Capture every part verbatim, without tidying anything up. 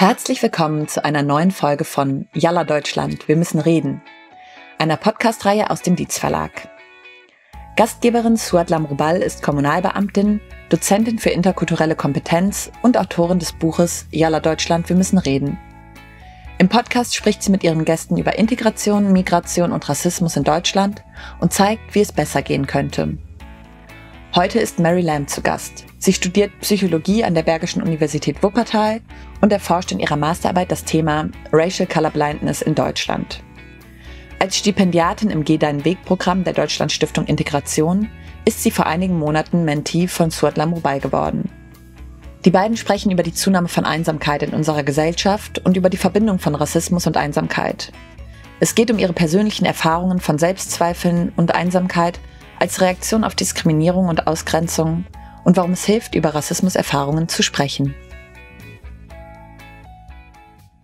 Herzlich willkommen zu einer neuen Folge von Yallah Deutschland – Wir müssen reden, einer Podcast-Reihe aus dem Dietz Verlag. Gastgeberin Souad Lamroubal ist Kommunalbeamtin, Dozentin für interkulturelle Kompetenz und Autorin des Buches Yallah Deutschland – Wir müssen reden. Im Podcast spricht sie mit ihren Gästen über Integration, Migration und Rassismus in Deutschland und zeigt, wie es besser gehen könnte. Heute ist Mary Lam zu Gast. Sie studiert Psychologie an der Bergischen Universität Wuppertal und erforscht in ihrer Masterarbeit das Thema Racial Colorblindness in Deutschland. Als Stipendiatin im Geh-Dein-Weg-Programm der Deutschlandstiftung Integration ist sie vor einigen Monaten Mentee von Souad Lamroubal geworden. Die beiden sprechen über die Zunahme von Einsamkeit in unserer Gesellschaft und über die Verbindung von Rassismus und Einsamkeit. Es geht um ihre persönlichen Erfahrungen von Selbstzweifeln und Einsamkeit als Reaktion auf Diskriminierung und Ausgrenzung und warum es hilft, über Rassismuserfahrungen zu sprechen.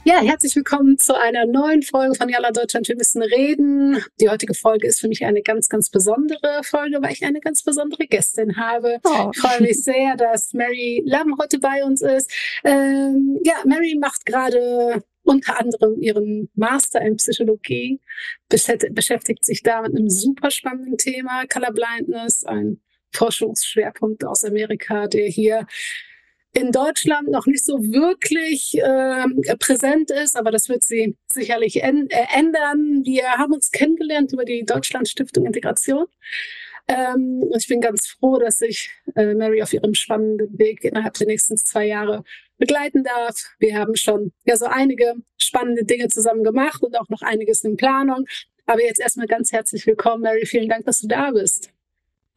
Ja, herzlich willkommen zu einer neuen Folge von Yallah Deutschland – Wir müssen reden. Die heutige Folge ist für mich eine ganz, ganz besondere Folge, weil ich eine ganz besondere Gästin habe. Oh. Ich freue mich sehr, dass Mary Lam heute bei uns ist. Ähm, ja, Mary macht gerade unter anderem ihren Master in Psychologie, beschäftigt sich da mit einem super spannenden Thema, Colorblindness, ein Forschungsschwerpunkt aus Amerika, der hier in Deutschland noch nicht so wirklich äh, präsent ist, aber das wird sie sicherlich ändern. Wir haben uns kennengelernt über die Deutschlandstiftung Integration. Ähm, ich bin ganz froh, dass ich äh, Mary auf ihrem spannenden Weg innerhalb der nächsten zwei Jahre begleiten darf. Wir haben schon ja so einige spannende Dinge zusammen gemacht und auch noch einiges in Planung. Aber jetzt erstmal ganz herzlich willkommen, Mary. Vielen Dank, dass du da bist.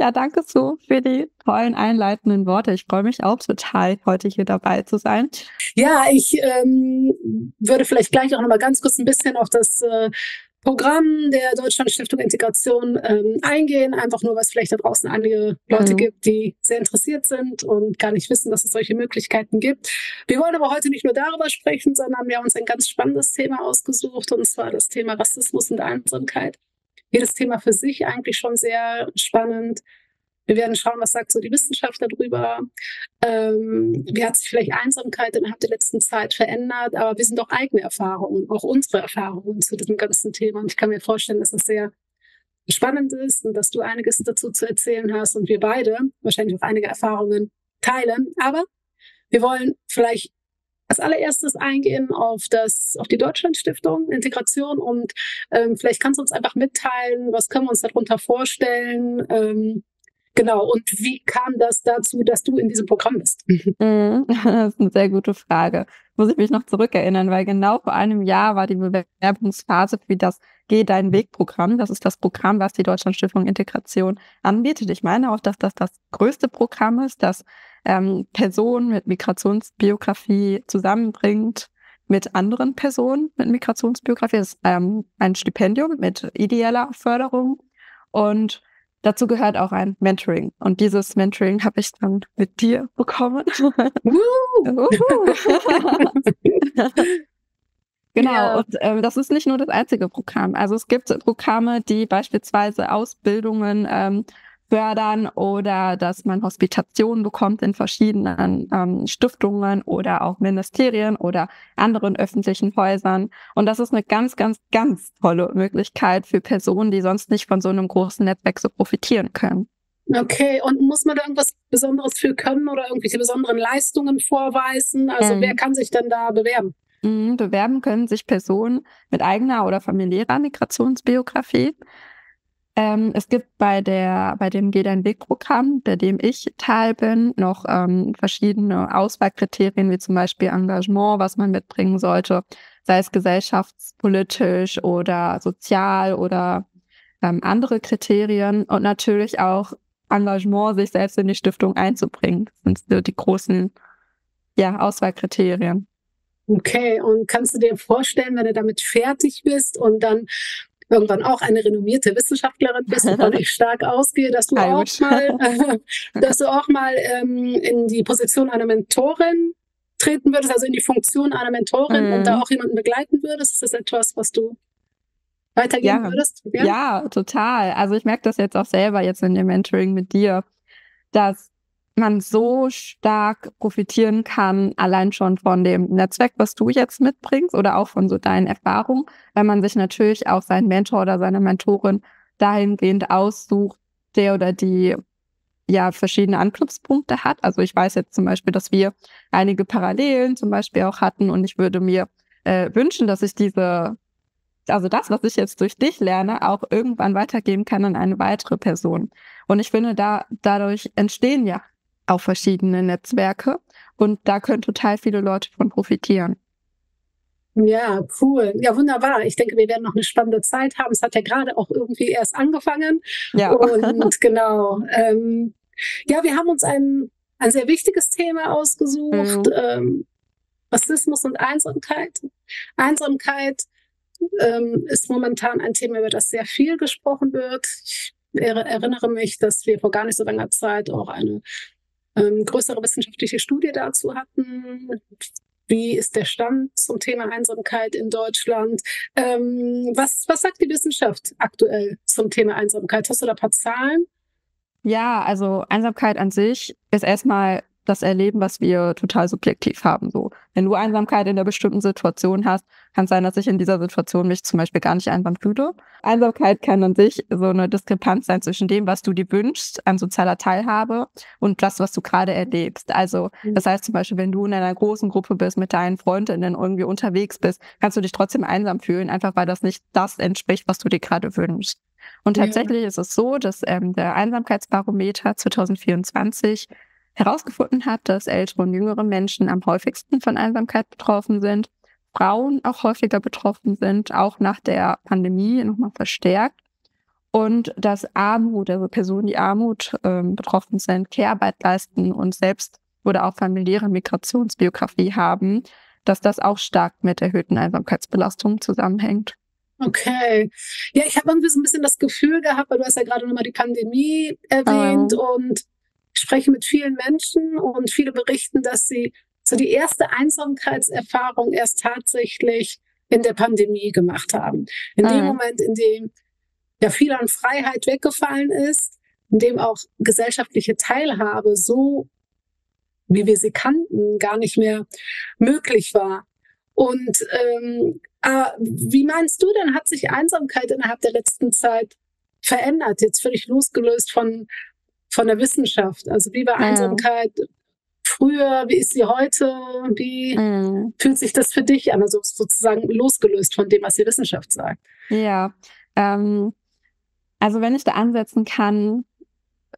Ja, danke so für die tollen einleitenden Worte. Ich freue mich auch total, heute hier dabei zu sein. Ja, ich ähm, würde vielleicht gleich auch noch mal ganz kurz ein bisschen auf das äh, Programm der Deutschlandstiftung Integration ähm, eingehen. Einfach nur, weil es vielleicht da draußen einige Leute mhm. gibt, die sehr interessiert sind und gar nicht wissen, dass es solche Möglichkeiten gibt. Wir wollen aber heute nicht nur darüber sprechen, sondern wir haben uns ein ganz spannendes Thema ausgesucht, und zwar das Thema Rassismus und Einsamkeit. Jedes Thema für sich eigentlich schon sehr spannend. Wir werden schauen, was sagt so die Wissenschaft darüber. Ähm, wie hat sich vielleicht Einsamkeit innerhalb der letzten Zeit verändert? Aber wir sind auch eigene Erfahrungen, auch unsere Erfahrungen zu diesem ganzen Thema. Und ich kann mir vorstellen, dass das sehr spannend ist und dass du einiges dazu zu erzählen hast und wir beide wahrscheinlich auch einige Erfahrungen teilen. Aber wir wollen vielleicht als allererstes eingehen auf das, auf die Deutschlandstiftung Integration und ähm, vielleicht kannst du uns einfach mitteilen, was können wir uns darunter vorstellen? Ähm, Genau, und wie kam das dazu, dass du in diesem Programm bist? Das ist eine sehr gute Frage. Muss ich mich noch zurückerinnern, weil genau vor einem Jahr war die Bewerbungsphase für das Geh-Dein-Weg-Programm. Das ist das Programm, was die Deutschlandstiftung Integration anbietet. Ich meine auch, dass das das größte Programm ist, das ähm, Personen mit Migrationsbiografie zusammenbringt mit anderen Personen mit Migrationsbiografie. Das ist ähm, ein Stipendium mit ideeller Förderung und dazu gehört auch ein Mentoring. Und dieses Mentoring habe ich dann mit dir bekommen. Genau, ja. Und ähm, das ist nicht nur das einzige Programm. Also es gibt Programme, die beispielsweise Ausbildungen ähm, fördern oder dass man Hospitation bekommt in verschiedenen ähm, Stiftungen oder auch Ministerien oder anderen öffentlichen Häusern. Und das ist eine ganz, ganz, ganz tolle Möglichkeit für Personen, die sonst nicht von so einem großen Netzwerk so profitieren können. Okay, und muss man da irgendwas Besonderes für können oder irgendwelche besonderen Leistungen vorweisen? Also mhm. wer kann sich denn da bewerben? Mhm, bewerben können sich Personen mit eigener oder familiärer Migrationsbiografie. Ähm, es gibt bei der, bei dem Geh-Dein-Weg-Programm, bei dem ich Teil bin, noch ähm, verschiedene Auswahlkriterien, wie zum Beispiel Engagement, was man mitbringen sollte, sei es gesellschaftspolitisch oder sozial oder ähm, andere Kriterien und natürlich auch Engagement, sich selbst in die Stiftung einzubringen. Das sind so die großen ja, Auswahlkriterien. Okay, und kannst du dir vorstellen, wenn du damit fertig bist und dann irgendwann auch eine renommierte Wissenschaftlerin bist, wovon ich stark ausgehe, dass du auch mal, dass du auch mal ähm, in die Position einer Mentorin treten würdest, also in die Funktion einer Mentorin mm. und da auch jemanden begleiten würdest. Ist das etwas, was du weitergeben ja. würdest? Ja? ja, total. Also ich merke das jetzt auch selber jetzt in dem Mentoring mit dir, dass man so stark profitieren kann, allein schon von dem Netzwerk, was du jetzt mitbringst oder auch von so deinen Erfahrungen, weil man sich natürlich auch seinen Mentor oder seine Mentorin dahingehend aussucht, der oder die ja verschiedene Anknüpfpunkte hat. Also ich weiß jetzt zum Beispiel, dass wir einige Parallelen zum Beispiel auch hatten und ich würde mir äh, wünschen, dass ich diese, also das, was ich jetzt durch dich lerne, auch irgendwann weitergeben kann an eine weitere Person. Und ich finde, da dadurch entstehen ja auch verschiedene Netzwerke und da können total viele Leute von profitieren. Ja, cool. Ja, wunderbar. Ich denke, wir werden noch eine spannende Zeit haben. Es hat ja gerade auch irgendwie erst angefangen. Ja. Und genau. Ähm, ja, wir haben uns ein, ein sehr wichtiges Thema ausgesucht. Mhm. Ähm, Rassismus und Einsamkeit. Einsamkeit ähm, ist momentan ein Thema, über das sehr viel gesprochen wird. Ich erinnere mich, dass wir vor gar nicht so langer Zeit auch eine ähm, größere wissenschaftliche Studie dazu hatten. Wie ist der Stand zum Thema Einsamkeit in Deutschland? Ähm, was, was sagt die Wissenschaft aktuell zum Thema Einsamkeit? Hast du da ein paar Zahlen? Ja, also Einsamkeit an sich ist erstmal das Erleben, was wir total subjektiv haben. So, wenn du Einsamkeit in einer bestimmten Situation hast, kann es sein, dass ich in dieser Situation mich zum Beispiel gar nicht einsam fühle. Einsamkeit kann an sich so eine Diskrepanz sein zwischen dem, was du dir wünschst an sozialer Teilhabe und das, was du gerade erlebst. Also das heißt zum Beispiel, wenn du in einer großen Gruppe bist, mit deinen Freundinnen irgendwie unterwegs bist, kannst du dich trotzdem einsam fühlen, einfach weil das nicht das entspricht, was du dir gerade wünschst. Und tatsächlich ja. ist es so, dass ähm, der Einsamkeitsbarometer zwanzig vierundzwanzig herausgefunden hat, dass ältere und jüngere Menschen am häufigsten von Einsamkeit betroffen sind, Frauen auch häufiger betroffen sind, auch nach der Pandemie nochmal verstärkt und dass Armut, also Personen, die Armut äh, betroffen sind, Care-Arbeit leisten und selbst oder auch familiäre Migrationsbiografie haben, dass das auch stark mit erhöhten Einsamkeitsbelastungen zusammenhängt. Okay. Ja, ich habe irgendwie so ein bisschen das Gefühl gehabt, weil du hast ja gerade nochmal die Pandemie erwähnt ähm. und ich spreche mit vielen Menschen und viele berichten, dass sie so die erste Einsamkeitserfahrung erst tatsächlich in der Pandemie gemacht haben. In mhm. dem Moment, in dem ja viel an Freiheit weggefallen ist, in dem auch gesellschaftliche Teilhabe so, wie wir sie kannten, gar nicht mehr möglich war. Und ähm, äh, wie meinst du denn, hat sich Einsamkeit innerhalb der letzten Zeit verändert? Jetzt völlig losgelöst von von der Wissenschaft. Also wie war Einsamkeit ja. früher, wie ist sie heute, wie ja. fühlt sich das für dich an? Also sozusagen losgelöst von dem, was die Wissenschaft sagt. Ja, ähm, also wenn ich da ansetzen kann,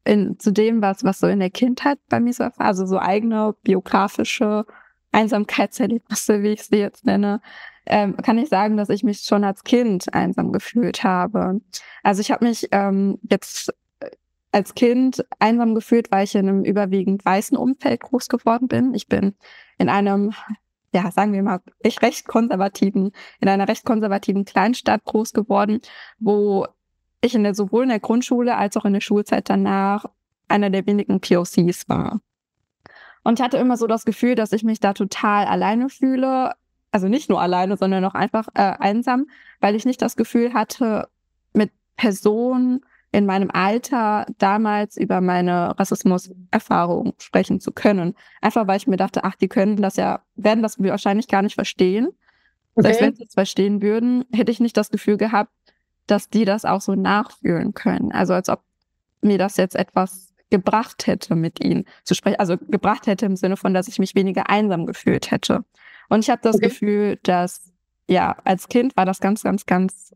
in, zu dem, was, was so in der Kindheit bei mir so war, also so eigene biografische Einsamkeitserlebnisse, wie ich sie jetzt nenne, ähm, kann ich sagen, dass ich mich schon als Kind einsam gefühlt habe. Also ich habe mich ähm, jetzt als Kind einsam gefühlt, weil ich in einem überwiegend weißen Umfeld groß geworden bin. Ich bin in einem, ja, sagen wir mal, ich recht konservativen, in einer recht konservativen Kleinstadt groß geworden, wo ich in der, sowohl in der Grundschule als auch in der Schulzeit danach einer der wenigen P O Cs war. Und ich hatte immer so das Gefühl, dass ich mich da total alleine fühle. Also nicht nur alleine, sondern auch einfach äh, einsam, weil ich nicht das Gefühl hatte, mit Personen in meinem Alter damals über meine Rassismuserfahrung sprechen zu können. Einfach weil ich mir dachte, ach, die können das ja, werden das wahrscheinlich gar nicht verstehen. Okay. Selbst wenn sie es verstehen würden, hätte ich nicht das Gefühl gehabt, dass die das auch so nachfühlen können. Also als ob mir das jetzt etwas gebracht hätte, mit ihnen zu sprechen. Also gebracht hätte im Sinne von, dass ich mich weniger einsam gefühlt hätte. Und ich habe das okay. Gefühl, dass, ja, als Kind war das ganz, ganz, ganz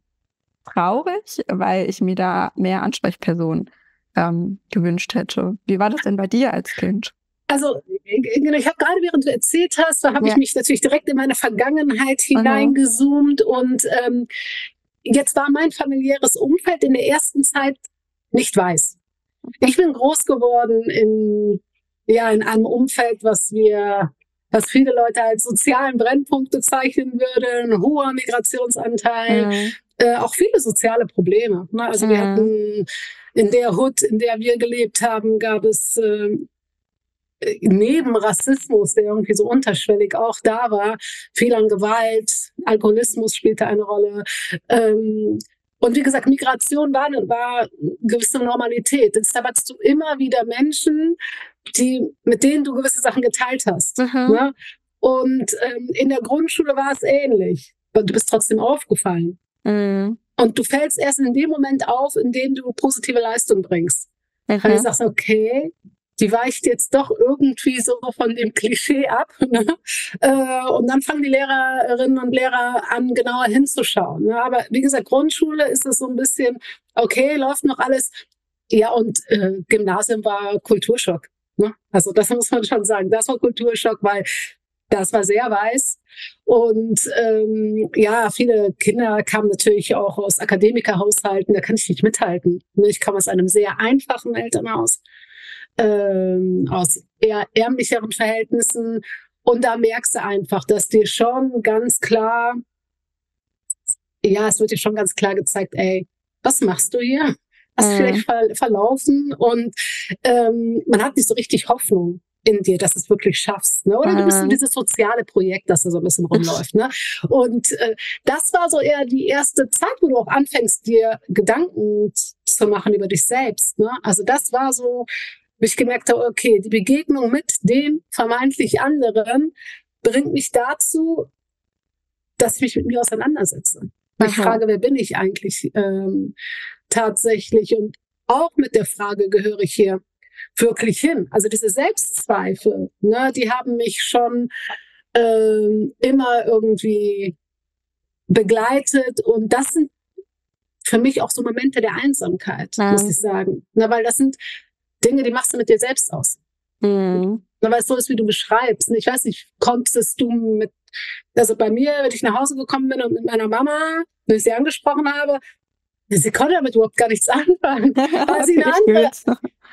traurig, weil ich mir da mehr Ansprechpersonen ähm, gewünscht hätte. Wie war das denn bei dir als Kind? Also ich habe gerade, während du erzählt hast, da habe ja. ich mich natürlich direkt in meine Vergangenheit hineingezoomt genau. und ähm, jetzt war mein familiäres Umfeld in der ersten Zeit nicht weiß. Ich bin groß geworden in, ja, in einem Umfeld, was wir... was viele Leute als sozialen Brennpunkt bezeichnen würden, hoher Migrationsanteil, mhm. äh, auch viele soziale Probleme. Ne? Also mhm. wir hatten in der Hood, in der wir gelebt haben, gab es äh, neben Rassismus, der irgendwie so unterschwellig auch da war, viel an Gewalt, Alkoholismus spielte eine Rolle, ähm, Und wie gesagt, Migration war eine, war eine gewisse Normalität. Jetzt hattest du immer wieder Menschen, die, mit denen du gewisse Sachen geteilt hast. Mhm. Ne? Und ähm, in der Grundschule war es ähnlich. Du bist trotzdem aufgefallen. Mhm. Und du fällst erst in dem Moment auf, in dem du positive Leistung bringst. Mhm. Weil du sagst, okay, die weicht jetzt doch irgendwie so von dem Klischee ab. Ne? Und dann fangen die Lehrerinnen und Lehrer an, genauer hinzuschauen. Aber wie gesagt, Grundschule ist es so ein bisschen, okay, läuft noch alles. Ja, und äh, Gymnasium war Kulturschock. Ne? Also das muss man schon sagen. Das war Kulturschock, weil das war sehr weiß. Und ähm, ja, viele Kinder kamen natürlich auch aus Akademikerhaushalten. Da kann ich nicht mithalten. Ich kam aus einem sehr einfachen Elternhaus. Ähm, aus eher ärmlicheren Verhältnissen. Und da merkst du einfach, dass dir schon ganz klar, ja, es wird dir schon ganz klar gezeigt, ey, was machst du hier? Hast du vielleicht ver- verlaufen? Und ähm, man hat nicht so richtig Hoffnung in dir, dass du es wirklich schaffst. Ne? Oder mhm. du bist in dieses soziale Projekt, das da so ein bisschen rumläuft. Ne? Und äh, das war so eher die erste Zeit, wo du auch anfängst, dir Gedanken zu machen über dich selbst. Ne? Also das war so, wo ich gemerkt habe, okay, die Begegnung mit den vermeintlich anderen bringt mich dazu, dass ich mich mit mir auseinandersetze. Aha. Ich frage, wer bin ich eigentlich ähm, tatsächlich? Und auch mit der Frage, gehöre ich hier wirklich hin? Also diese Selbstzweifel, ne, die haben mich schon ähm, immer irgendwie begleitet. Und das sind für mich auch so Momente der Einsamkeit, ja. muss ich sagen. Na, weil das sind Dinge, die machst du mit dir selbst aus. Mhm. Weil es so ist, wie du beschreibst. Ich weiß nicht, konntest du mit, also bei mir, wenn ich nach Hause gekommen bin und mit meiner Mama, wenn ich sie angesprochen habe, sie konnte damit überhaupt gar nichts anfangen. Weil sie eine andere,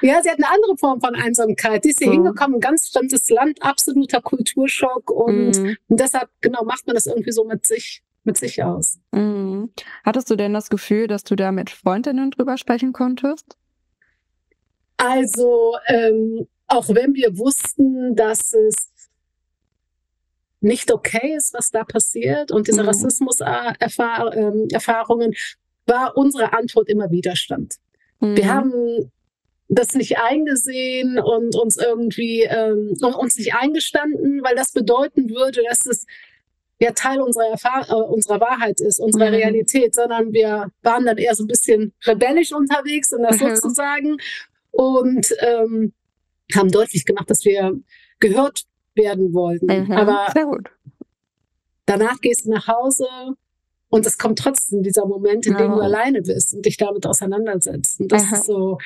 ja, sie hat eine andere Form von Einsamkeit. Die ist hier so hingekommen, ein ganz fremdes Land, absoluter Kulturschock. Und, mhm. und deshalb, genau, macht man das irgendwie so mit sich, mit sich aus. Mhm. Hattest du denn das Gefühl, dass du da mit Freundinnen drüber sprechen konntest? Also, ähm, auch wenn wir wussten, dass es nicht okay ist, was da passiert und diese mhm. Rassismus-Erfahrungen, war unsere Antwort immer Widerstand. Mhm. Wir haben das nicht eingesehen und uns irgendwie ähm, uns nicht eingestanden, weil das bedeuten würde, dass es ja Teil unserer, Erfahr- äh, unserer Wahrheit ist, unserer mhm. Realität, sondern wir waren dann eher so ein bisschen rebellisch unterwegs, um das mhm. sozusagen. Und ähm, haben deutlich gemacht, dass wir gehört werden wollten. Mhm, aber sehr gut. Danach gehst du nach Hause und es kommt trotzdem dieser Moment, in dem oh. du alleine bist und dich damit auseinandersetzt. Und das mhm. ist so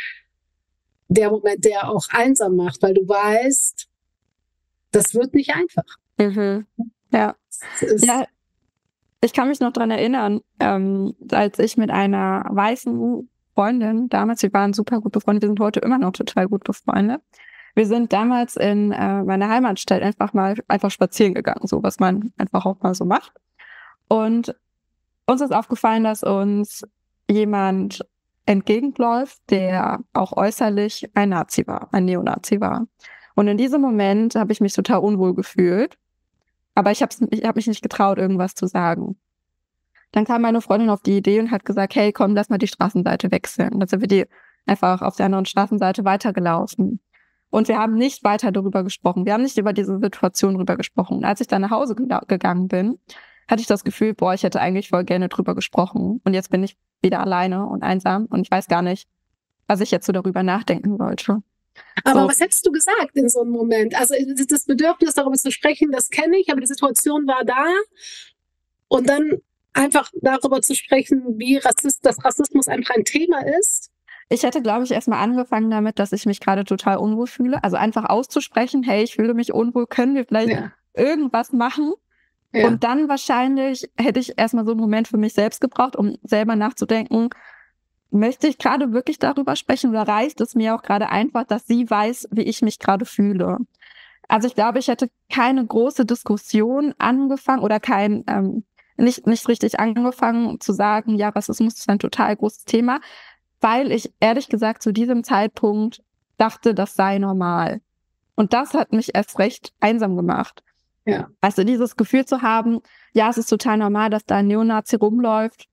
der Moment, der auch einsam macht, weil du weißt, das wird nicht einfach. Mhm. Ja. ja. Ich kann mich noch daran erinnern, ähm, als ich mit einer weißen Freundin, damals, wir waren super gut befreundet, wir sind heute immer noch total gut befreundet. Wir sind damals in äh, meiner Heimatstadt einfach mal einfach spazieren gegangen, so was man einfach auch mal so macht. Und uns ist aufgefallen, dass uns jemand entgegenläuft, der auch äußerlich ein Nazi war, ein Neonazi war. Und in diesem Moment habe ich mich total unwohl gefühlt, aber ich habe ich hab mich nicht getraut, irgendwas zu sagen. Dann kam meine Freundin auf die Idee und hat gesagt, hey, komm, lass mal die Straßenseite wechseln. Und dann sind wir die einfach auf der anderen Straßenseite weitergelaufen. Und wir haben nicht weiter darüber gesprochen. Wir haben nicht über diese Situation darüber gesprochen. Und als ich dann nach Hause g- gegangen bin, hatte ich das Gefühl, boah, ich hätte eigentlich voll gerne drüber gesprochen. Und jetzt bin ich wieder alleine und einsam und ich weiß gar nicht, was ich jetzt so darüber nachdenken wollte. Aber so. Was hättest du gesagt in so einem Moment? Also das Bedürfnis, darüber zu sprechen, das kenne ich, aber die Situation war da. Und dann einfach darüber zu sprechen, wie Rassist, dass Rassismus einfach ein Thema ist? Ich hätte, glaube ich, erstmal angefangen damit, dass ich mich gerade total unwohl fühle. Also einfach auszusprechen, hey, ich fühle mich unwohl, können wir vielleicht ja. irgendwas machen? Ja. Und dann wahrscheinlich hätte ich erstmal so einen Moment für mich selbst gebraucht, um selber nachzudenken, möchte ich gerade wirklich darüber sprechen oder reicht es mir auch gerade einfach, dass sie weiß, wie ich mich gerade fühle? Also ich glaube, ich hätte keine große Diskussion angefangen oder kein... Ähm, Nicht, nicht richtig angefangen zu sagen, ja, Rassismus ist ein total großes Thema, weil ich ehrlich gesagt zu diesem Zeitpunkt dachte, das sei normal. Und das hat mich erst recht einsam gemacht. Ja. Also dieses Gefühl zu haben, ja, es ist total normal, dass da ein Neonazi rumläuft,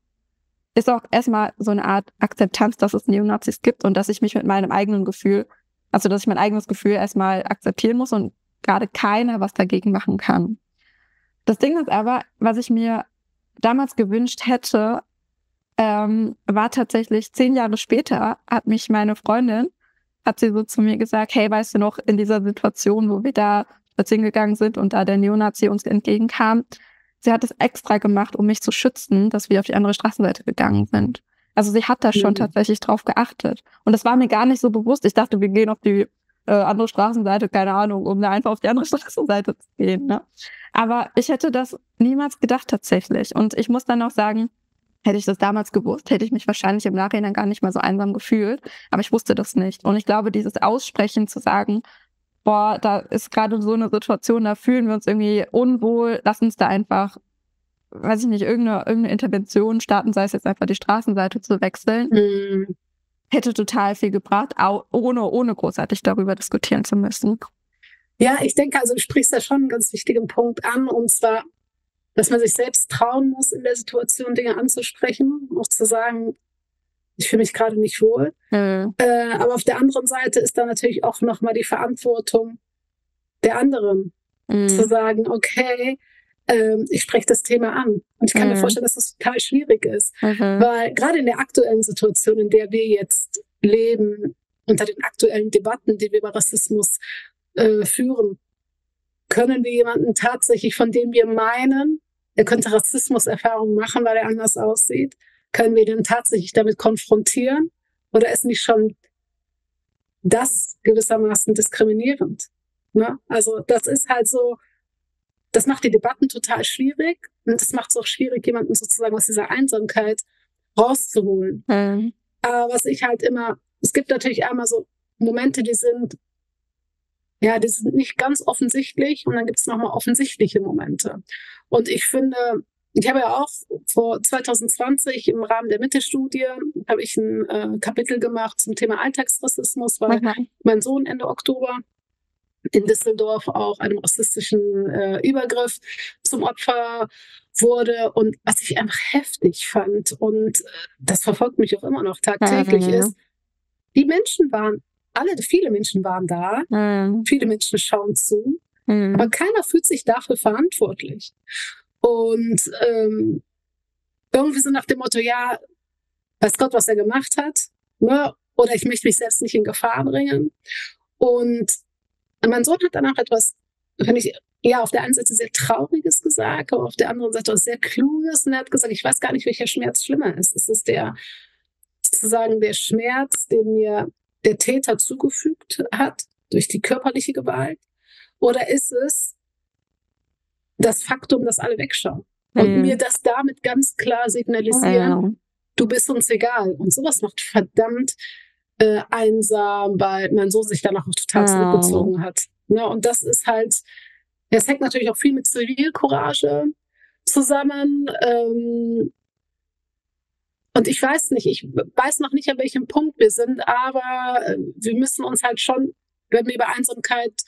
ist auch erstmal so eine Art Akzeptanz, dass es Neonazis gibt und dass ich mich mit meinem eigenen Gefühl, also dass ich mein eigenes Gefühl erstmal akzeptieren muss und gerade keiner was dagegen machen kann. Das Ding ist aber, was ich mir damals gewünscht hätte, ähm, war tatsächlich zehn Jahre später, hat mich meine Freundin, hat sie so zu mir gesagt, hey, weißt du noch, in dieser Situation, wo wir da spazieren gegangen sind und da der Neonazi uns entgegenkam, sie hat es extra gemacht, um mich zu schützen, dass wir auf die andere Straßenseite gegangen sind. Also sie hat da schon mhm. tatsächlich drauf geachtet. Und das war mir gar nicht so bewusst. Ich dachte, wir gehen auf die äh, andere Straßenseite, keine Ahnung, um da einfach auf die andere Straßenseite zu gehen. Ne? Aber ich hätte das niemals gedacht tatsächlich. Und ich muss dann auch sagen, hätte ich das damals gewusst, hätte ich mich wahrscheinlich im Nachhinein gar nicht mal so einsam gefühlt. Aber ich wusste das nicht. Und ich glaube, dieses Aussprechen zu sagen, boah, da ist gerade so eine Situation, da fühlen wir uns irgendwie unwohl, lass uns da einfach, weiß ich nicht, irgendeine, irgendeine Intervention starten, sei es jetzt einfach die Straßenseite zu wechseln, mhm. hätte total viel gebracht, auch ohne, ohne großartig darüber diskutieren zu müssen. Ja, ich denke, also du sprichst da schon einen ganz wichtigen Punkt an, und zwar, dass man sich selbst trauen muss, in der Situation Dinge anzusprechen, auch zu sagen, ich fühle mich gerade nicht wohl. Mhm. Äh, aber auf der anderen Seite ist da natürlich auch nochmal die Verantwortung der anderen, mhm. zu sagen, okay, äh, ich spreche das Thema an. Und ich kann mhm. mir vorstellen, dass das total schwierig ist. Mhm. Weil gerade in der aktuellen Situation, in der wir jetzt leben, unter den aktuellen Debatten, die wir über Rassismus äh, führen, können wir jemanden tatsächlich, von dem wir meinen, er könnte Rassismuserfahrungen machen, weil er anders aussieht, können wir den tatsächlich damit konfrontieren, oder ist nicht schon das gewissermaßen diskriminierend? Ne? Also das ist halt so, das macht die Debatten total schwierig, und das macht es auch schwierig, jemanden sozusagen aus dieser Einsamkeit rauszuholen. Mhm. Aber was ich halt immer, es gibt natürlich einmal so Momente, die sind, ja, die sind nicht ganz offensichtlich, und dann gibt es nochmal offensichtliche Momente. Und ich finde, ich habe ja auch vor zwanzig zwanzig im Rahmen der Mitte-Studie habe ich ein äh, Kapitel gemacht zum Thema Alltagsrassismus, weil okay. mein Sohn Ende Oktober in Düsseldorf auch einem rassistischen äh, Übergriff zum Opfer wurde, und was ich einfach heftig fand, und äh, das verfolgt mich auch immer noch tagtäglich, ja, ja, ja. ist, die Menschen waren, alle, viele Menschen waren da, mhm. viele Menschen schauen zu, mhm. aber keiner fühlt sich dafür verantwortlich. Und ähm, irgendwie so nach dem Motto, ja, weiß Gott, was er gemacht hat, ne? Oder ich möchte mich selbst nicht in Gefahr bringen. Und mein Sohn hat danach etwas, finde ich, ja, auf der einen Seite sehr Trauriges gesagt, aber auf der anderen Seite auch sehr Kluges. Und er hat gesagt, ich weiß gar nicht, welcher Schmerz schlimmer ist. Es ist der, sozusagen der Schmerz, den mir der Täter zugefügt hat durch die körperliche Gewalt, oder ist es das Faktum, dass alle wegschauen und mhm. mir das damit ganz klar signalisieren, mhm. du bist uns egal. Und sowas macht verdammt äh, einsam, weil mein Sohn sich danach auch total mhm. zurückgezogen hat. Ja, und das ist halt, das hängt natürlich auch viel mit Zivilcourage zusammen. Ähm, und ich weiß nicht, ich weiß noch nicht, an welchem Punkt wir sind, aber äh, wir müssen uns halt schon, wenn wir über Einsamkeit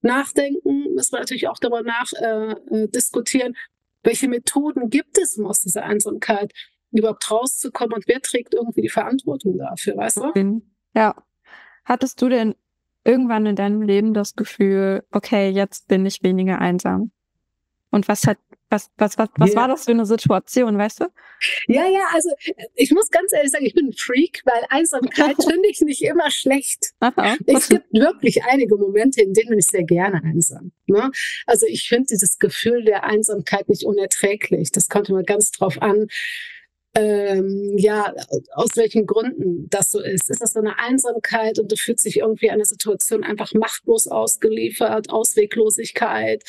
nachdenken, müssen wir natürlich auch darüber nach äh, diskutieren, welche Methoden gibt es, um aus dieser Einsamkeit überhaupt rauszukommen, und wer trägt irgendwie die Verantwortung dafür, weißt du? Ja. Hattest du denn irgendwann in deinem Leben das Gefühl, okay, jetzt bin ich weniger einsam? Und was hat, was, was, was, was yeah. war das für eine Situation, weißt du? Ja, ja, also ich muss ganz ehrlich sagen, ich bin ein Freak, weil Einsamkeit finde ich nicht immer schlecht. Aha. Es gibt wirklich einige Momente, in denen bin ich sehr gerne einsam. Ne? Also ich finde dieses Gefühl der Einsamkeit nicht unerträglich. Das kommt immer ganz drauf an, ähm, ja, aus welchen Gründen das so ist. Ist das so eine Einsamkeit und du fühlst dich irgendwie einer Situation einfach machtlos ausgeliefert, Ausweglosigkeit,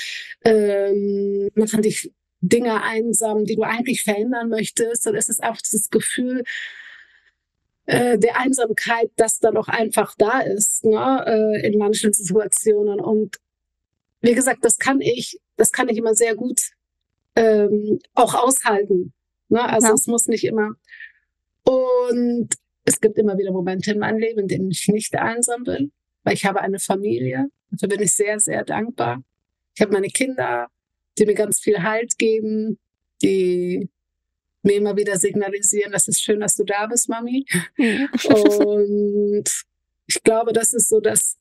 ähm, man kann dich Dinge einsam, die du eigentlich verändern möchtest, dann ist es auch dieses Gefühl äh, der Einsamkeit, das dann auch einfach da ist, ne? äh, in manchen Situationen. Und wie gesagt, das kann ich, das kann ich immer sehr gut ähm, auch aushalten. Ne? Also ja. es muss nicht immer. Und es gibt immer wieder Momente in meinem Leben, in denen ich nicht einsam bin, weil ich habe eine Familie. Dafür bin ich sehr, sehr dankbar. Ich habe meine Kinder, die mir ganz viel Halt geben, die mir immer wieder signalisieren, das ist schön, dass du da bist, Mami. Mhm. Und ich glaube, das ist so, dass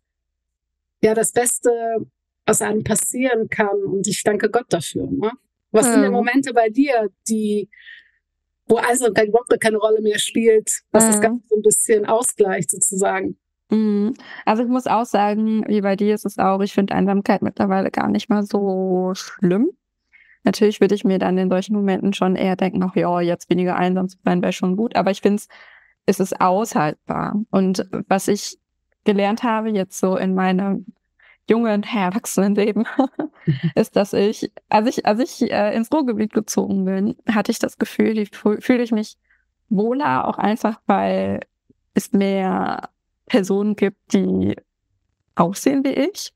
ja das Beste aus einem passieren kann. Und ich danke Gott dafür. Ne? Was mhm. sind denn Momente bei dir, die, wo Einsamkeit überhaupt keine Rolle mehr spielt, was mhm. das Ganze so ein bisschen ausgleicht sozusagen? Also ich muss auch sagen, wie bei dir ist es auch, ich finde Einsamkeit mittlerweile gar nicht mal so schlimm. Natürlich würde ich mir dann in solchen Momenten schon eher denken, ach ja, jetzt weniger einsam zu sein wäre schon gut, aber ich finde es, es ist aushaltbar. Und was ich gelernt habe jetzt so in meinem jungen Erwachsenenleben, ist, dass ich, als ich, als ich äh, ins Ruhrgebiet gezogen bin, hatte ich das Gefühl, ich fühl, fühle ich mich wohler, auch einfach, weil es mehr Personen gibt, die aussehen wie ich.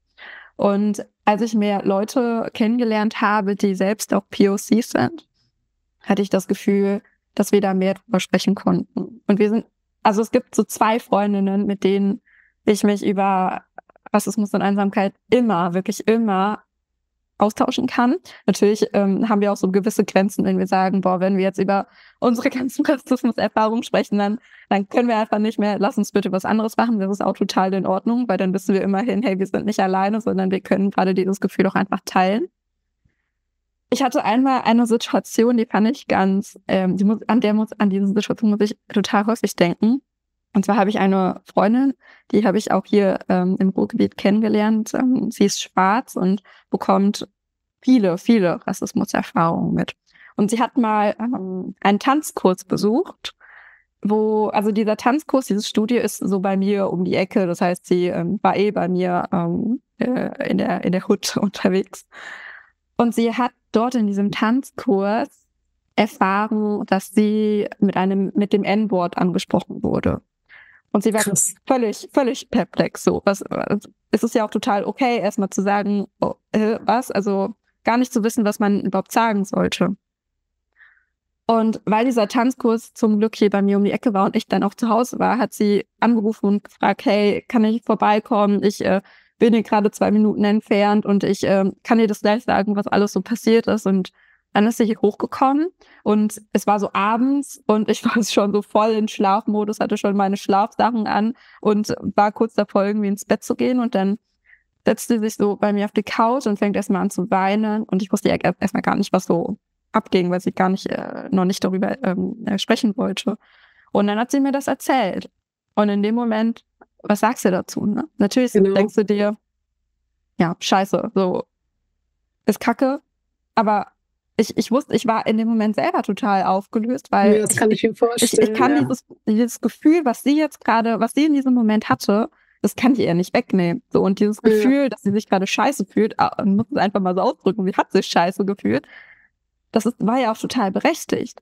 Und als ich mehr Leute kennengelernt habe, die selbst auch P O C sind, hatte ich das Gefühl, dass wir da mehr drüber sprechen konnten. Und wir sind, also es gibt so zwei Freundinnen, mit denen ich mich über Rassismus und Einsamkeit immer, wirklich immer austauschen kann. Natürlich ähm, haben wir auch so gewisse Grenzen, wenn wir sagen, boah, wenn wir jetzt über unsere ganzen Rassismus-Erfahrungen sprechen, dann, dann können wir einfach nicht mehr, lass uns bitte was anderes machen, das ist auch total in Ordnung, weil dann wissen wir immerhin, hey, wir sind nicht alleine, sondern wir können gerade dieses Gefühl auch einfach teilen. Ich hatte einmal eine Situation, die fand ich ganz, ähm, die muss, an der muss, an diese Situation muss ich total häufig denken. Und zwar habe ich eine Freundin, die habe ich auch hier ähm, im Ruhrgebiet kennengelernt. Ähm, sie ist schwarz und bekommt viele, viele Rassismuserfahrungen mit. Und sie hat mal ähm, einen Tanzkurs besucht, wo, also dieser Tanzkurs, dieses Studio ist so bei mir um die Ecke. Das heißt, sie ähm, war eh bei mir ähm, äh, in der, in der Hood unterwegs. Und sie hat dort in diesem Tanzkurs erfahren, dass sie mit einem, mit dem En-Wort angesprochen wurde. Und sie war Krass. völlig, völlig perplex. So, was, es ist ja auch total okay, erstmal zu sagen, oh, äh, was, also gar nicht zu wissen, was man überhaupt sagen sollte. Und weil dieser Tanzkurs zum Glück hier bei mir um die Ecke war und ich dann auch zu Hause war, hat sie angerufen und gefragt, hey, kann ich vorbeikommen? Ich äh, bin hier gerade zwei Minuten entfernt und ich äh, kann dir das gleich sagen, was alles so passiert ist. Und dann ist sie hier hochgekommen und es war so abends und ich war schon so voll in Schlafmodus, hatte schon meine Schlafsachen an und war kurz davor, irgendwie ins Bett zu gehen. Und dann setzt sie sich so bei mir auf die Couch und fängt erstmal an zu weinen. Und ich wusste ja erstmal gar nicht, was so abging, weil sie gar nicht, äh, noch nicht darüber ähm, sprechen wollte. Und dann hat sie mir das erzählt. Und in dem Moment, was sagst du dazu? Ne? Natürlich genau. denkst du dir, ja, scheiße, so ist kacke, aber Ich, ich wusste, ich war in dem Moment selber total aufgelöst, weil ja, das kann ich, ich mir vorstellen, ich, ich kann ja. dieses, dieses Gefühl, was sie jetzt gerade, was sie in diesem Moment hatte, das kann ich ihr nicht wegnehmen. So, und dieses Gefühl, ja. dass sie sich gerade scheiße fühlt, muss es einfach mal so ausdrücken, sie hat sich scheiße gefühlt, das ist, war ja auch total berechtigt.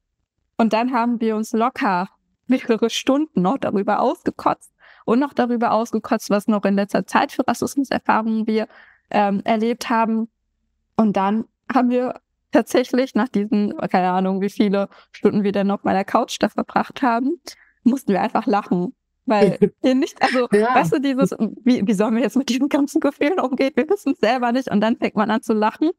Und dann haben wir uns locker mehrere Stunden noch darüber ausgekotzt und noch darüber ausgekotzt, was noch in letzter Zeit für Rassismuserfahrungen wir ähm, erlebt haben. Und dann haben wir tatsächlich, nach diesen, keine Ahnung, wie viele Stunden wir dann auf meiner Couch da verbracht haben, mussten wir einfach lachen. Weil wir nicht, also, ja. weißt du, dieses, wie, wie sollen wir jetzt mit diesen ganzen Gefühlen umgehen? Wir wissen es selber nicht. Und dann fängt man an zu lachen,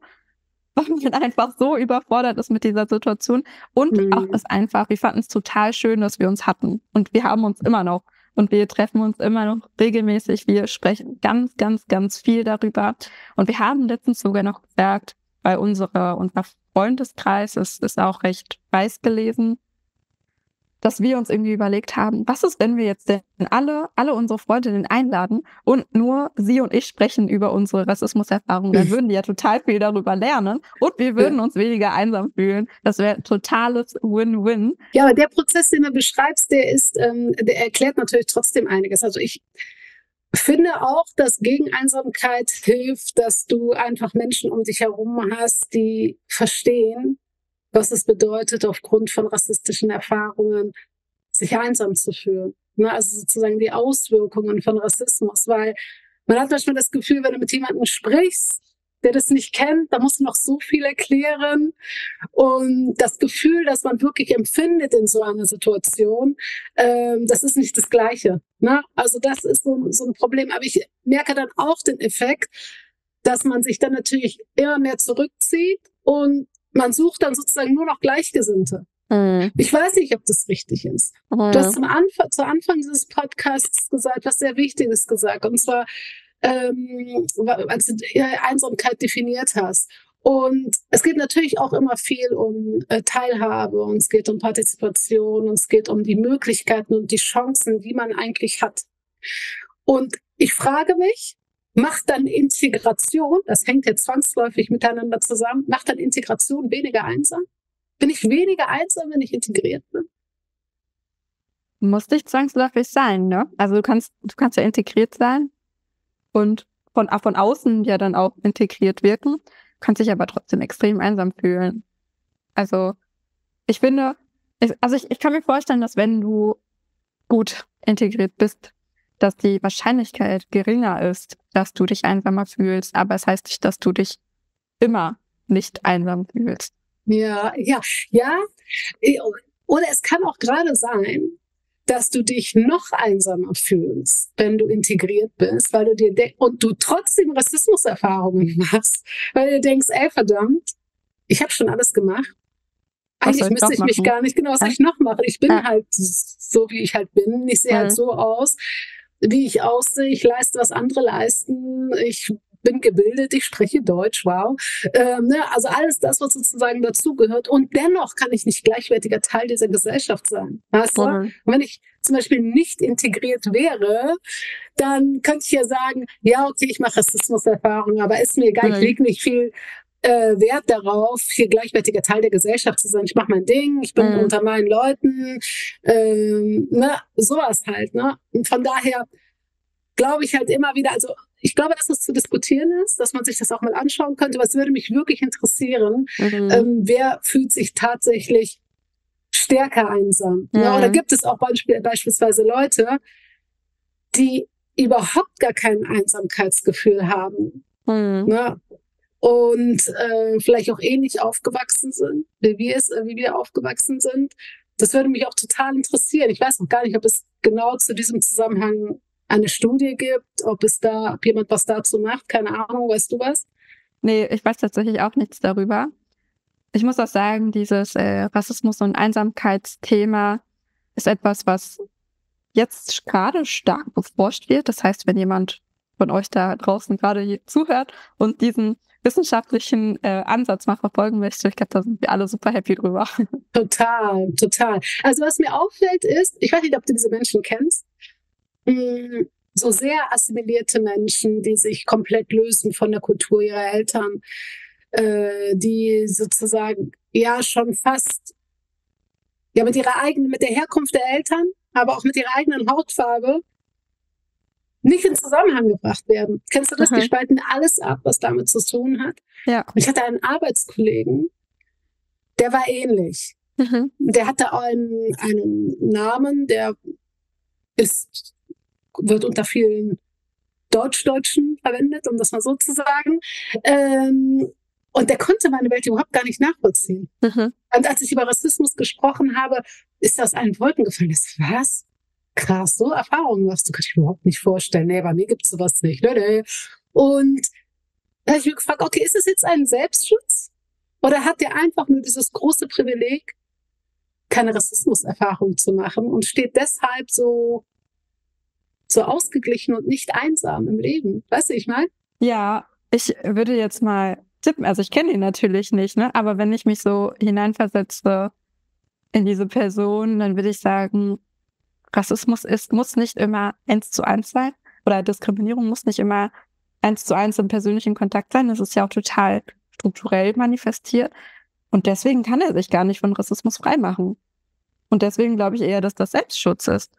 weil man einfach so überfordert ist mit dieser Situation. Und mhm. auch ist einfach, wir fanden es total schön, dass wir uns hatten. Und wir haben uns immer noch. Und wir treffen uns immer noch regelmäßig. Wir sprechen ganz, ganz, ganz viel darüber. Und wir haben letztens sogar noch gesagt, weil unserer, unser Freundeskreis ist, ist auch recht weiß gelesen, dass wir uns irgendwie überlegt haben, was ist, wenn wir jetzt denn alle, alle unsere Freundinnen einladen und nur sie und ich sprechen über unsere Rassismuserfahrungen, dann würden die ja total viel darüber lernen und wir würden uns weniger einsam fühlen. Das wäre totales Win-Win. Ja, aber der Prozess, den du beschreibst, der ist, ähm, der erklärt natürlich trotzdem einiges. Also ich finde auch, dass gegen Einsamkeit hilft, dass du einfach Menschen um dich herum hast, die verstehen, was es bedeutet, aufgrund von rassistischen Erfahrungen sich einsam zu fühlen. Also sozusagen die Auswirkungen von Rassismus, weil man hat manchmal das Gefühl, wenn du mit jemandem sprichst, der das nicht kennt, da musst du noch so viel erklären. Und das Gefühl, das man wirklich empfindet in so einer Situation, ähm, das ist nicht das Gleiche. Ne? Also das ist so, so ein Problem. Aber ich merke dann auch den Effekt, dass man sich dann natürlich immer mehr zurückzieht und man sucht dann sozusagen nur noch Gleichgesinnte. Mhm. Ich weiß nicht, ob das richtig ist. Mhm. Du hast zum Anfang, zu Anfang dieses Podcasts gesagt, was sehr Wichtiges gesagt, und zwar, ähm, als du Einsamkeit definiert hast. Und es geht natürlich auch immer viel um äh, Teilhabe, und es geht um Partizipation, und es geht um die Möglichkeiten und die Chancen, die man eigentlich hat. Und ich frage mich, macht dann Integration, das hängt jetzt zwangsläufig miteinander zusammen, macht dann Integration weniger einsam? Bin ich weniger einsam, wenn ich integriert bin? Muss nicht zwangsläufig sein, ne? Also du kannst, du kannst ja integriert sein und von, von außen ja dann auch integriert wirken, kannst dich aber trotzdem extrem einsam fühlen. Also ich finde, ich, also ich, ich kann mir vorstellen, dass wenn du gut integriert bist, dass die Wahrscheinlichkeit geringer ist, dass du dich einsamer fühlst. Aber es heißt nicht, dass du dich immer nicht einsam fühlst. Ja, ja, ja. Oder es kann auch gerade sein, dass du dich noch einsamer fühlst, wenn du integriert bist, weil du dir de- und du trotzdem Rassismuserfahrungen machst, weil du denkst, ey, verdammt, ich habe schon alles gemacht. Eigentlich müsste ich mich machen? gar nicht, genau, was soll ich noch machen? Ich bin ja. halt so, wie ich halt bin. Ich sehe mhm. halt so aus, wie ich aussehe. Ich leiste, was andere leisten. Ich bin gebildet, ich spreche Deutsch, wow. Ähm, ne, also alles das, was sozusagen dazugehört. Und dennoch kann ich nicht gleichwertiger Teil dieser Gesellschaft sein. Weißt du? Mhm. Und wenn ich zum Beispiel nicht integriert wäre, dann könnte ich ja sagen, ja, okay, ich mache Rassismuserfahrungen, aber ist mir egal, mhm. ich lege nicht viel äh, Wert darauf, hier gleichwertiger Teil der Gesellschaft zu sein. Ich mache mein Ding, ich bin mhm. unter meinen Leuten, ähm, ne, sowas halt. Ne? Und von daher glaube ich halt immer wieder, also ich glaube, dass das zu diskutieren ist, dass man sich das auch mal anschauen könnte, aber es würde mich wirklich interessieren, mhm. ähm, wer fühlt sich tatsächlich stärker einsam? Mhm. Ja, oder gibt es auch Beispiel, beispielsweise Leute, die überhaupt gar kein Einsamkeitsgefühl haben? Mhm. Ne? Und äh, vielleicht auch ähnlich aufgewachsen sind, wie wir es, wie wir aufgewachsen sind. Das würde mich auch total interessieren. Ich weiß noch gar nicht, ob es genau zu diesem Zusammenhang eine Studie gibt, ob es da, ob jemand was dazu macht, keine Ahnung, weißt du was? Nee, ich weiß tatsächlich auch nichts darüber. Ich muss auch sagen, dieses äh, Rassismus- und Einsamkeitsthema ist etwas, was jetzt gerade stark beforscht wird. Das heißt, wenn jemand von euch da draußen gerade zuhört und diesen wissenschaftlichen äh, Ansatz mal verfolgen möchte, ich glaube, da sind wir alle super happy drüber. Total, total. Also was mir auffällt ist, ich weiß nicht, ob du diese Menschen kennst, so sehr assimilierte Menschen, die sich komplett lösen von der Kultur ihrer Eltern, äh, die sozusagen ja schon fast ja mit ihrer eigenen, mit der Herkunft der Eltern, aber auch mit ihrer eigenen Hautfarbe nicht in Zusammenhang gebracht werden. Kennst du das? Mhm. Die spalten alles ab, was damit zu tun hat. Ja. Ich hatte einen Arbeitskollegen, der war ähnlich. Mhm. Der hatte einen, einen Namen, der ist wird unter vielen Deutschdeutschen verwendet, um das mal so zu sagen. Ähm, und der konnte meine Welt überhaupt gar nicht nachvollziehen. Mhm. Und als ich über Rassismus gesprochen habe, ist das ein Wolkengefallen. Das was? Krass, so Erfahrungen machst du, kann ich mir überhaupt nicht vorstellen. Nee, bei mir gibt's sowas nicht. Nee, nee. Und da habe ich mir gefragt, okay, ist das jetzt ein Selbstschutz? Oder hat der einfach nur dieses große Privileg, keine Rassismuserfahrung zu machen und steht deshalb so so ausgeglichen und nicht einsam im Leben. Weißt du, ich meine? Ja, ich würde jetzt mal tippen, also ich kenne ihn natürlich nicht, ne? Aber wenn ich mich so hineinversetze in diese Person, dann würde ich sagen, Rassismus ist, muss nicht immer eins zu eins sein oder Diskriminierung muss nicht immer eins zu eins im persönlichen Kontakt sein. Das ist ja auch total strukturell manifestiert und deswegen kann er sich gar nicht von Rassismus freimachen. Und deswegen glaube ich eher, dass das Selbstschutz ist.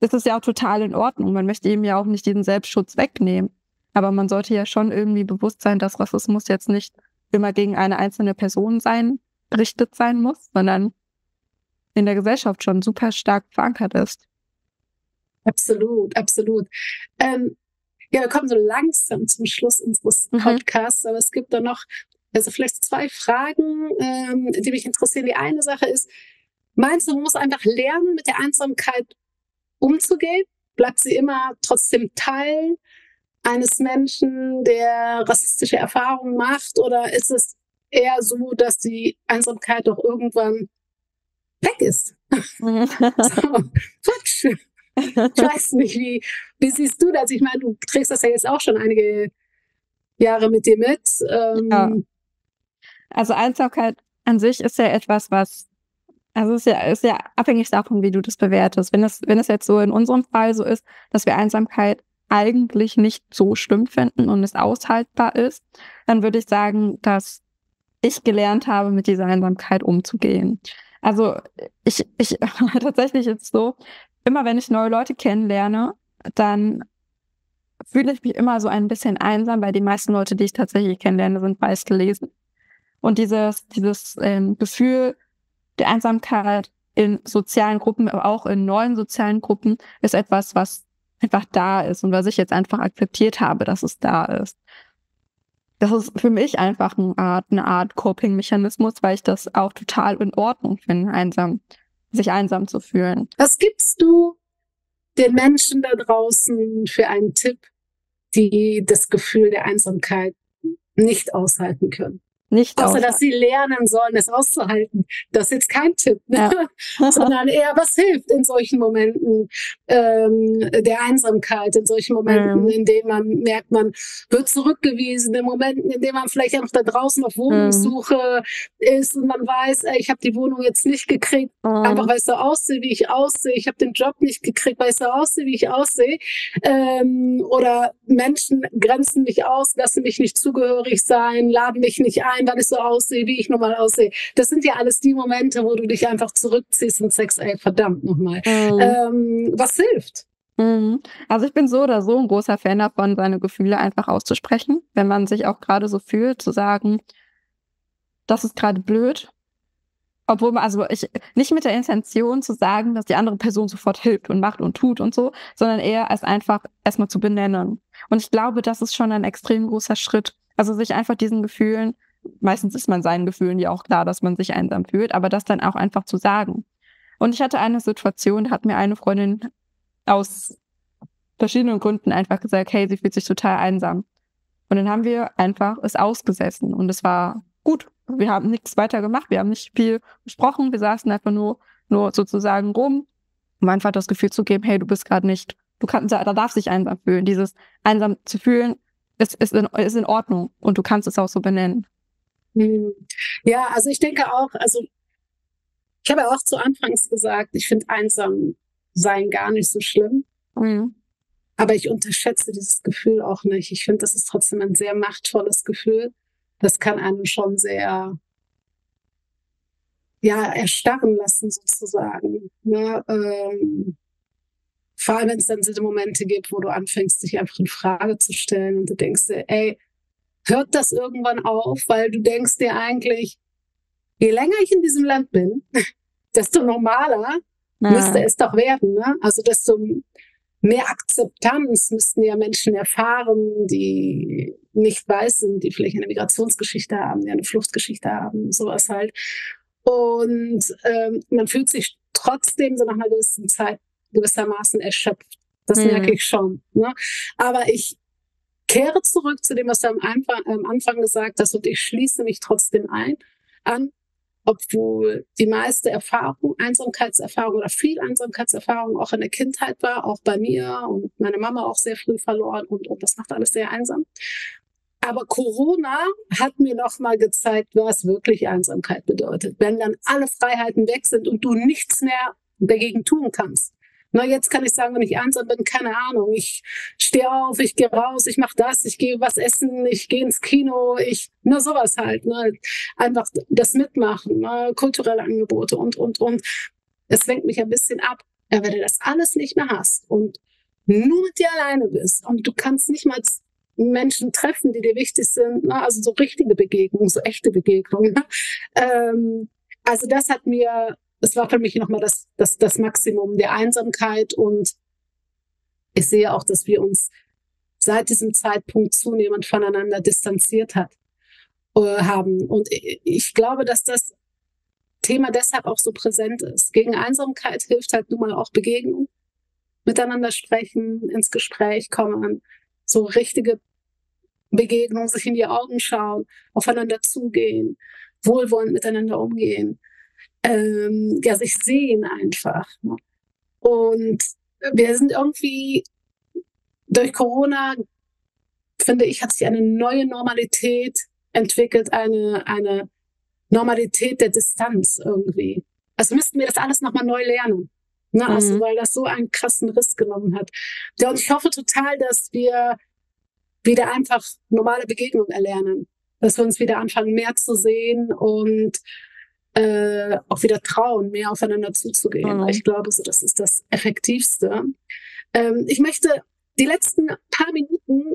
Das ist ja auch total in Ordnung. Man möchte eben ja auch nicht diesen Selbstschutz wegnehmen. Aber man sollte ja schon irgendwie bewusst sein, dass Rassismus jetzt nicht immer gegen eine einzelne Person sein, gerichtet sein muss, sondern in der Gesellschaft schon super stark verankert ist. Absolut, absolut. Ähm, ja, wir kommen so langsam zum Schluss unseres Podcasts, mhm. aber es gibt da noch also vielleicht zwei Fragen, ähm, die mich interessieren. Die eine Sache ist, meinst du, man muss einfach lernen, mit der Einsamkeit umzugehen? Bleibt sie immer trotzdem Teil eines Menschen, der rassistische Erfahrungen macht? Oder ist es eher so, dass die Einsamkeit doch irgendwann weg ist. So, Quatsch. Ich weiß nicht, wie, wie siehst du das? Ich meine, du trägst das ja jetzt auch schon einige Jahre mit dir mit. Ähm, ja. Also Einsamkeit an sich ist ja etwas, was, also ist ja, ist ja abhängig davon, wie du das bewertest. Wenn es, wenn es jetzt so in unserem Fall so ist, dass wir Einsamkeit eigentlich nicht so schlimm finden und es aushaltbar ist, dann würde ich sagen, dass ich gelernt habe, mit dieser Einsamkeit umzugehen. Also ich, ich tatsächlich jetzt so, immer wenn ich neue Leute kennenlerne, dann fühle ich mich immer so ein bisschen einsam, weil die meisten Leute, die ich tatsächlich kennenlerne, sind weiß gelesen. Und dieses, dieses ähm, Gefühl der Einsamkeit in sozialen Gruppen, aber auch in neuen sozialen Gruppen, ist etwas, was einfach da ist und was ich jetzt einfach akzeptiert habe, dass es da ist. Das ist für mich einfach eine Art, eine Art Coping-Mechanismus, weil ich das auch total in Ordnung finde, einsam, sich einsam zu fühlen. Was gibst du den Menschen da draußen für einen Tipp, die das Gefühl der Einsamkeit nicht aushalten können? Nicht Außer, aushalten. Dass sie lernen sollen, es auszuhalten. Das ist jetzt kein Tipp, ne? Ja. Sondern eher, was hilft in solchen Momenten ähm, der Einsamkeit, in solchen Momenten, mm. in denen man merkt, man wird zurückgewiesen, in Momenten, in denen man vielleicht einfach da draußen auf Wohnungssuche mm. ist und man weiß, ey, ich habe die Wohnung jetzt nicht gekriegt, mm. einfach weil ich so aussehe, wie ich aussehe. Ich habe den Job nicht gekriegt, weil ich so aussehe, wie ich aussehe. Ähm, oder Menschen grenzen mich aus, lassen mich nicht zugehörig sein, laden mich nicht ein, weil ich so aussehe, wie ich normal aussehe. Das sind ja alles die Momente, wo du dich einfach zurückziehst und sagst, ey, verdammt nochmal. Mhm. Ähm, was hilft? Mhm. Also ich bin so oder so ein großer Fan davon, seine Gefühle einfach auszusprechen. Wenn man sich auch gerade so fühlt, zu sagen, das ist gerade blöd. Obwohl man, also ich, nicht mit der Intention zu sagen, dass die andere Person sofort hilft und macht und tut und so, sondern eher als einfach erstmal zu benennen. Und ich glaube, das ist schon ein extrem großer Schritt. Also sich einfach diesen Gefühlen, meistens ist man seinen Gefühlen ja auch klar, dass man sich einsam fühlt, aber das dann auch einfach zu sagen. Und ich hatte eine Situation, da hat mir eine Freundin aus verschiedenen Gründen einfach gesagt, hey, sie fühlt sich total einsam. Und dann haben wir einfach es ausgesessen und es war gut. Wir haben nichts weiter gemacht, wir haben nicht viel besprochen, wir saßen einfach nur, nur sozusagen rum, um einfach das Gefühl zu geben, hey, du bist gerade nicht, du kannst, da darfst dich einsam fühlen. Dieses einsam zu fühlen ist, ist, in, ist in Ordnung und du kannst es auch so benennen. Ja, also ich denke auch, also ich habe ja auch zu Anfangs gesagt, ich finde einsam sein gar nicht so schlimm, mhm. aber ich unterschätze dieses Gefühl auch nicht. Ich finde, das ist trotzdem ein sehr machtvolles Gefühl. Das kann einen schon sehr, ja, erstarren lassen sozusagen. Ne? Ähm, vor allem, wenn es dann diese Momente gibt, wo du anfängst, dich einfach in Frage zu stellen und du denkst dir, ey, hört das irgendwann auf, weil du denkst dir eigentlich, je länger ich in diesem Land bin, desto normaler ja. müsste es doch werden. Ne? Also desto mehr Akzeptanz müssten ja Menschen erfahren, die nicht weiß sind, die vielleicht eine Migrationsgeschichte haben, die eine Fluchtgeschichte haben, sowas halt. Und ähm, man fühlt sich trotzdem so nach einer gewissen Zeit gewissermaßen erschöpft. Das mhm. merke ich schon. Ne? Aber ich kehre zurück zu dem, was du am Anfang, am Anfang gesagt hast, und ich schließe mich trotzdem ein an, obwohl die meiste Erfahrung, Einsamkeitserfahrung oder viel Einsamkeitserfahrung auch in der Kindheit war, auch bei mir und meine Mama auch sehr früh verloren und, und das macht alles sehr einsam. Aber Corona hat mir nochmal gezeigt, was wirklich Einsamkeit bedeutet. Wenn dann alle Freiheiten weg sind und du nichts mehr dagegen tun kannst. Na, jetzt kann ich sagen, wenn ich einsam bin, keine Ahnung, ich stehe auf, ich gehe raus, ich mache das, ich gehe was essen, ich gehe ins Kino, ich, na sowas halt, ne, einfach das mitmachen, ne? Kulturelle Angebote und, und, und. Es lenkt mich ein bisschen ab, ja, wenn du das alles nicht mehr hast und nur mit dir alleine bist und du kannst nicht mal Menschen treffen, die dir wichtig sind, ne? Also so richtige Begegnungen, so echte Begegnungen. Ne? Ähm, also das hat mir... Das war für mich nochmal das, das, das Maximum der Einsamkeit und ich sehe auch, dass wir uns seit diesem Zeitpunkt zunehmend voneinander distanziert hat, äh, haben. Und ich, ich glaube, dass das Thema deshalb auch so präsent ist. Gegen Einsamkeit hilft halt nun mal auch Begegnung, miteinander sprechen, ins Gespräch kommen, so richtige Begegnungen, sich in die Augen schauen, aufeinander zugehen, wohlwollend miteinander umgehen. ähm, ja, sich sehen einfach. Ne? Und wir sind irgendwie durch Corona, finde ich, hat sich eine neue Normalität entwickelt, eine, eine Normalität der Distanz irgendwie. Also müssten wir das alles nochmal neu lernen, ne? Mhm. Also, weil das so einen krassen Riss genommen hat. Ja, und ich hoffe total, dass wir wieder einfach normale Begegnung erlernen, dass wir uns wieder anfangen, mehr zu sehen und äh, auch wieder trauen, mehr aufeinander zuzugehen. Mhm. Ich glaube, so, das ist das Effektivste. Ähm, ich möchte die letzten paar Minuten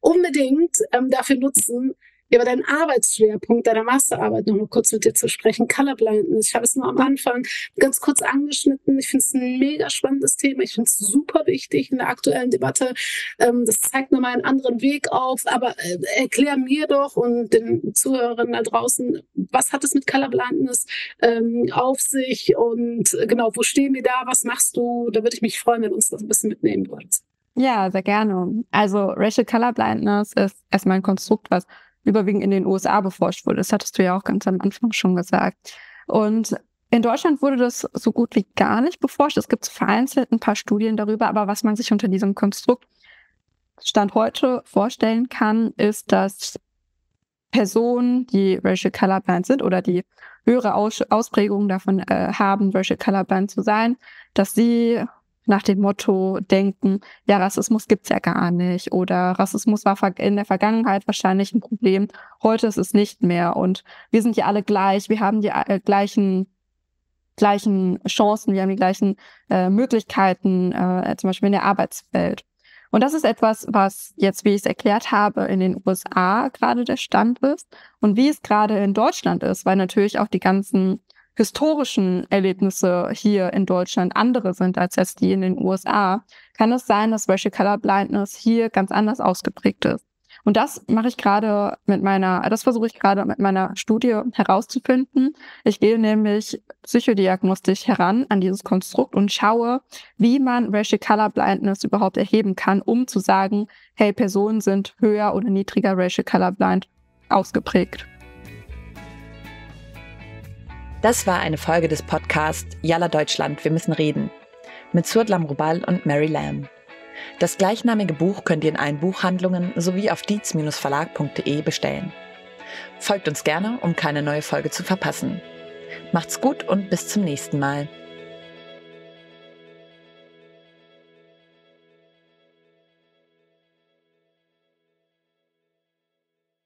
unbedingt ähm, dafür nutzen, über deinen Arbeitsschwerpunkt, deiner Masterarbeit noch mal kurz mit dir zu sprechen. Colorblindness, ich habe es nur am Anfang ganz kurz angeschnitten. Ich finde es ein mega spannendes Thema. Ich finde es super wichtig in der aktuellen Debatte. Das zeigt nochmal einen anderen Weg auf. Aber erklär mir doch und den Zuhörerinnen da draußen, was hat es mit Colorblindness auf sich? Und genau, wo stehen wir da? Was machst du? Da würde ich mich freuen, wenn du uns das ein bisschen mitnehmen würdest. Ja, sehr gerne. Also Racial Colorblindness ist erstmal ein Konstrukt, was überwiegend in den U S A beforscht wurde. Das hattest du ja auch ganz am Anfang schon gesagt. Und in Deutschland wurde das so gut wie gar nicht beforscht. Es gibt vereinzelt ein paar Studien darüber, aber was man sich unter diesem Konstrukt Stand heute vorstellen kann, ist, dass Personen, die racial colorblind sind oder die höhere Aus- Ausprägungen davon äh, haben, racial colorblind zu sein, dass sie nach dem Motto denken, ja, Rassismus gibt's ja gar nicht oder Rassismus war in der Vergangenheit wahrscheinlich ein Problem, heute ist es nicht mehr und wir sind ja alle gleich, wir haben die äh, gleichen gleichen Chancen, wir haben die gleichen äh, Möglichkeiten, äh, zum Beispiel in der Arbeitswelt. Und das ist etwas, was jetzt, wie ich es erklärt habe, in den U S A gerade der Stand ist und wie es gerade in Deutschland ist, weil natürlich auch die ganzen historischen Erlebnisse hier in Deutschland andere sind als jetzt die in den U S A, kann es sein, dass Racial Colorblindness hier ganz anders ausgeprägt ist. Und das mache ich gerade mit meiner, das versuche ich gerade mit meiner Studie herauszufinden. Ich gehe nämlich psychodiagnostisch heran an dieses Konstrukt und schaue, wie man Racial Colorblindness überhaupt erheben kann, um zu sagen, hey, Personen sind höher oder niedriger Racial Colorblind ausgeprägt. Das war eine Folge des Podcasts Yallah Deutschland, wir müssen reden mit Souad Lamroubal und Mary Lam. Das gleichnamige Buch könnt ihr in allen Buchhandlungen sowie auf dietz verlag punkt de bestellen. Folgt uns gerne, um keine neue Folge zu verpassen. Macht's gut und bis zum nächsten Mal.